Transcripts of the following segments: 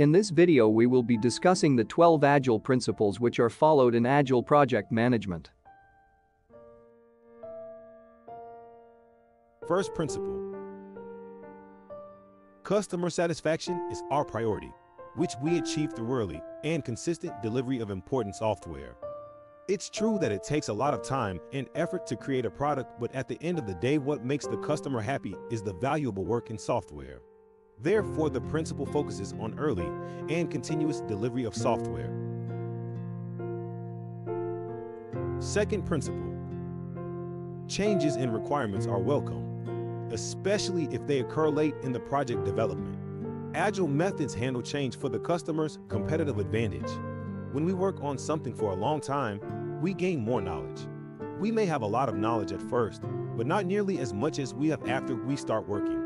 In this video we will be discussing the 12 Agile principles which are followed in Agile project management. First principle. Customer satisfaction is our priority, which we achieve through early and consistent delivery of important software. It's true that it takes a lot of time and effort to create a product, but at the end of the day, what makes the customer happy is the valuable work in software. Therefore, the principle focuses on early and continuous delivery of software. Second principle. Changes in requirements are welcome, especially if they occur late in the project development. Agile methods handle change for the customer's competitive advantage. When we work on something for a long time, we gain more knowledge. We may have a lot of knowledge at first, but not nearly as much as we have after we start working.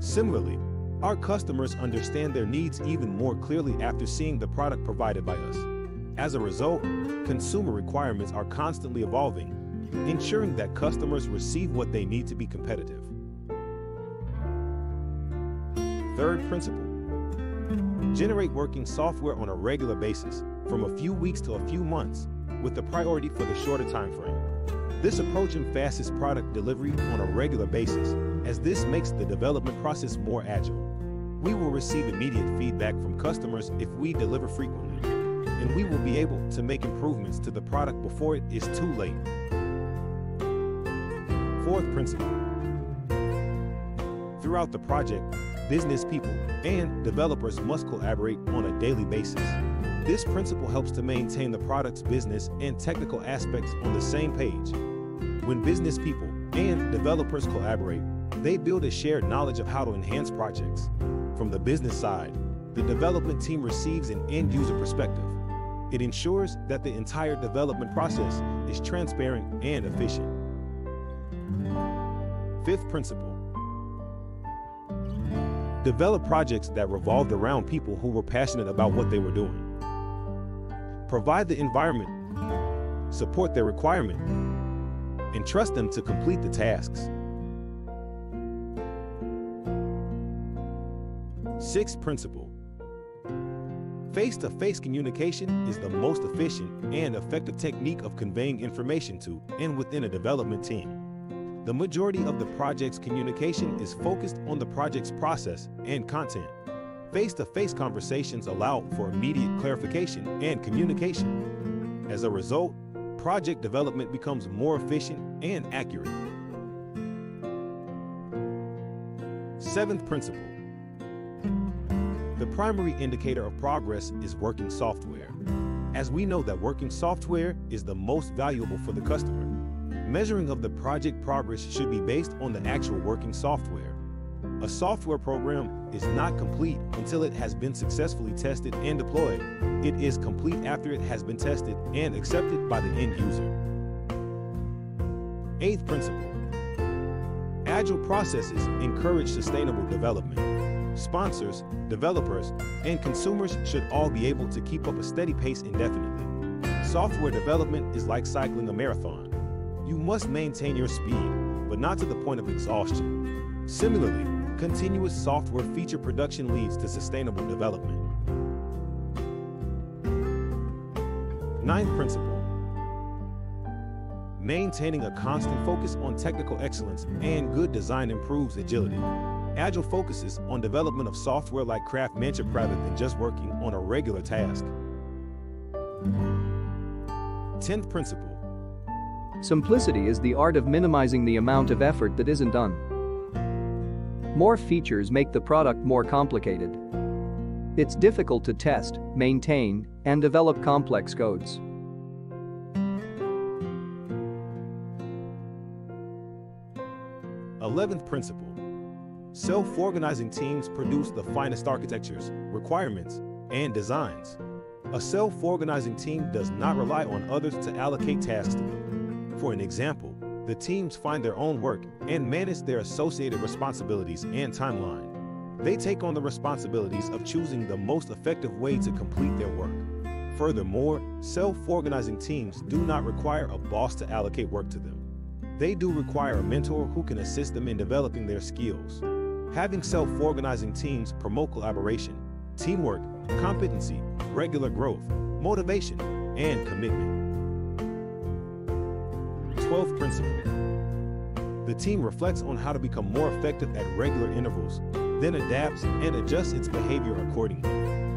Similarly, our customers understand their needs even more clearly after seeing the product provided by us. As a result, consumer requirements are constantly evolving, ensuring that customers receive what they need to be competitive. Third principle. Generate working software on a regular basis, from a few weeks to a few months, with the priority for the shorter time frame. This approach emphasizes product delivery on a regular basis, as this makes the development process more agile. We will receive immediate feedback from customers if we deliver frequently, and we will be able to make improvements to the product before it is too late. Fourth principle. Throughout the project, business people and developers must collaborate on a daily basis. This principle helps to maintain the product's business and technical aspects on the same page. When business people and developers collaborate, they build a shared knowledge of how to enhance projects. From the business side, the development team receives an end-user perspective. It ensures that the entire development process is transparent and efficient. Fifth principle. Develop projects that revolved around people who were passionate about what they were doing. Provide the environment, support their requirement, and trust them to complete the tasks. Sixth principle. Face-to-face communication is the most efficient and effective technique of conveying information to and within a development team. The majority of the project's communication is focused on the project's process and content. Face-to-face conversations allow for immediate clarification and communication. As a result, project development becomes more efficient and accurate. Seventh principle. The primary indicator of progress is working software, as we know that working software is the most valuable for the customer. Measuring of the project progress should be based on the actual working software. A software program is not complete until it has been successfully tested and deployed. It is complete after it has been tested and accepted by the end user. Eighth principle. Agile processes encourage sustainable development. Sponsors, developers, and consumers should all be able to keep up a steady pace indefinitely. Software development is like cycling a marathon. You must maintain your speed, but not to the point of exhaustion. Similarly, continuous software feature production leads to sustainable development. Ninth principle. Maintaining a constant focus on technical excellence and good design improves agility. Agile focuses on development of software like craftsmanship rather than just working on a regular task. 10th principle. Simplicity is the art of minimizing the amount of effort that isn't done. More features make the product more complicated. It's difficult to test, maintain, and develop complex codes. Eleventh principle. Self-organizing teams produce the finest architectures, requirements, and designs. A self-organizing team does not rely on others to allocate tasks to them. For an example, the teams find their own work and manage their associated responsibilities and timeline. They take on the responsibilities of choosing the most effective way to complete their work. Furthermore, self-organizing teams do not require a boss to allocate work to them. They do require a mentor who can assist them in developing their skills. Having self-organizing teams promote collaboration, teamwork, competency, regular growth, motivation, and commitment. 12th principle. The team reflects on how to become more effective at regular intervals, then adapts and adjusts its behavior accordingly.